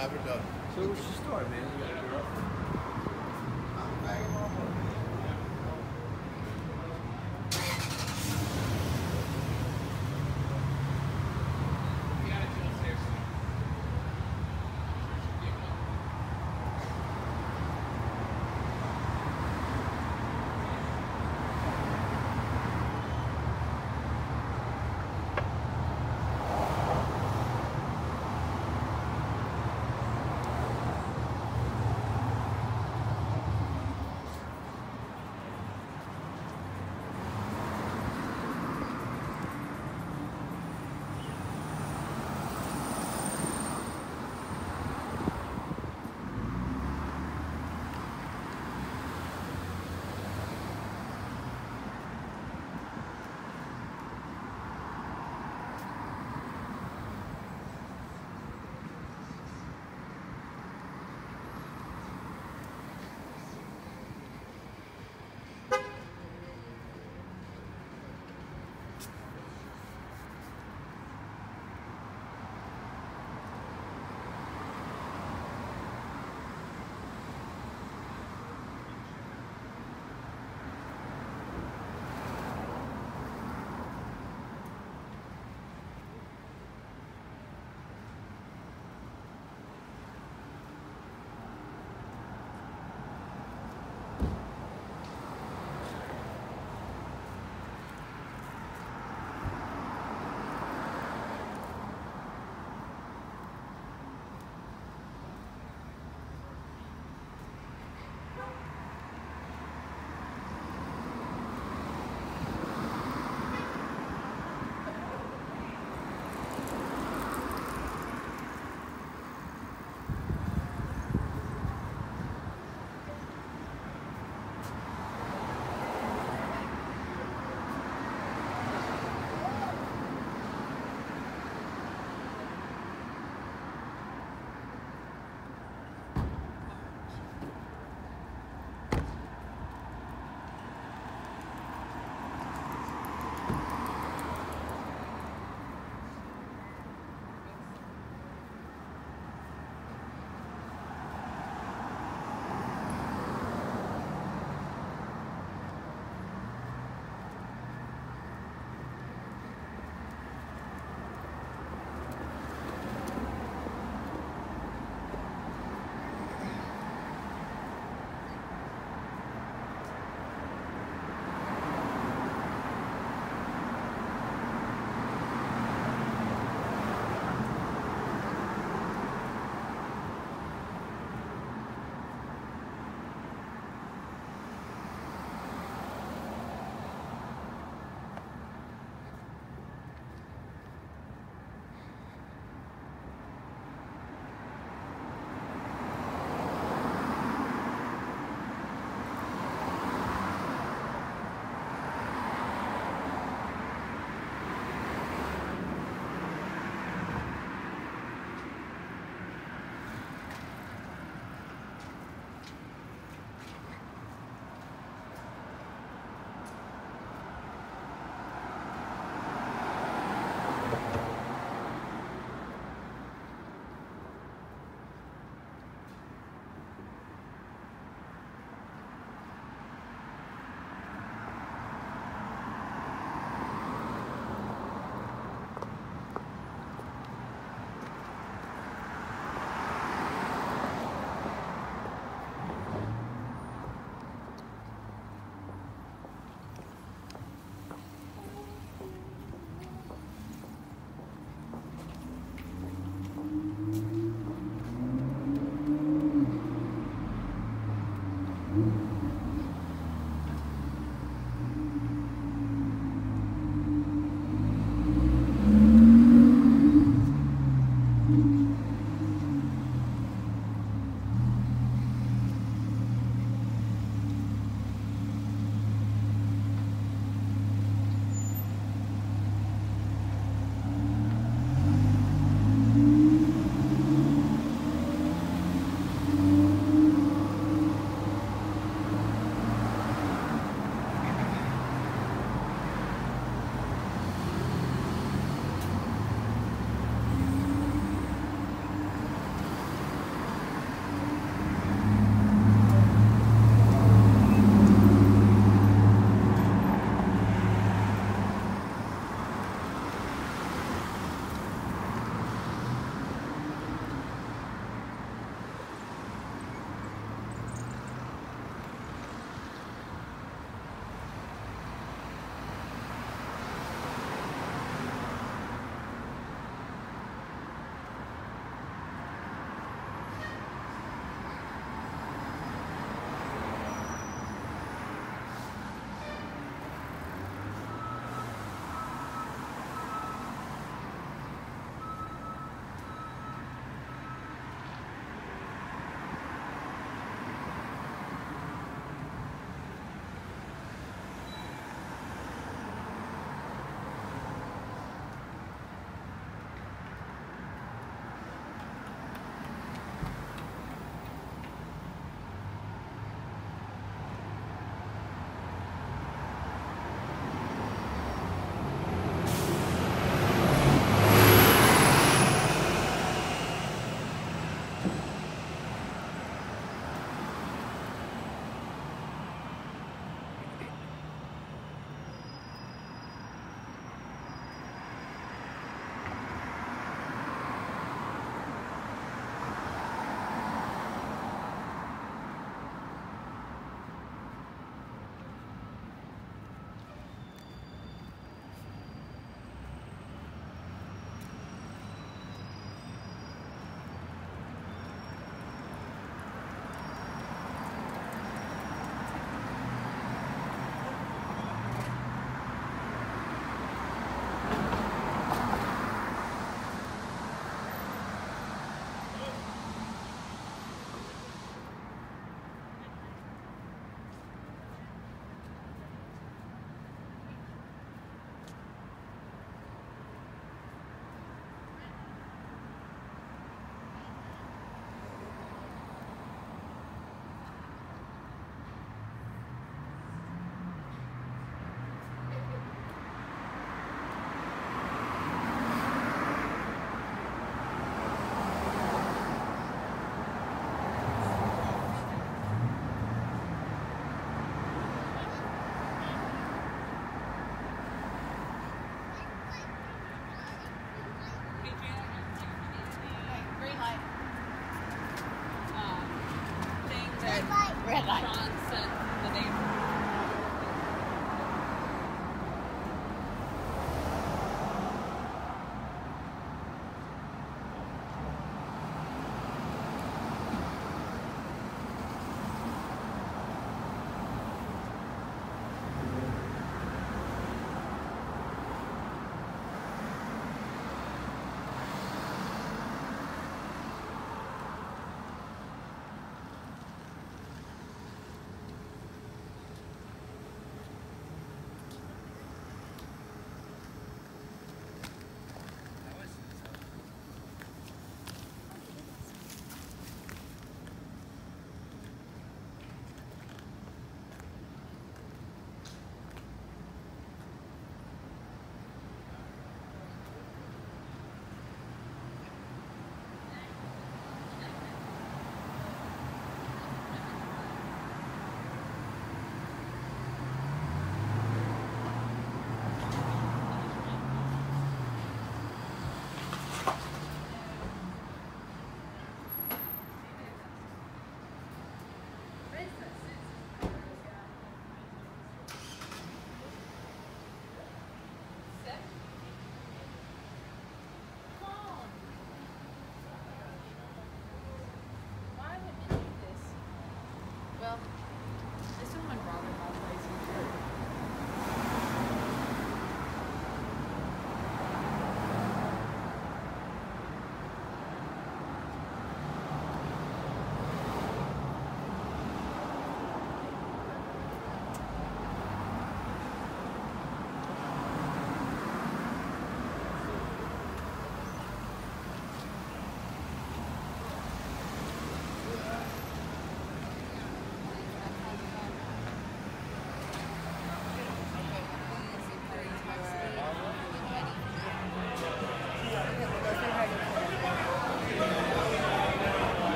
have it done. So what's the story, man? You gotta get up. I'm back in my home.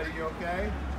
everybody, you okay?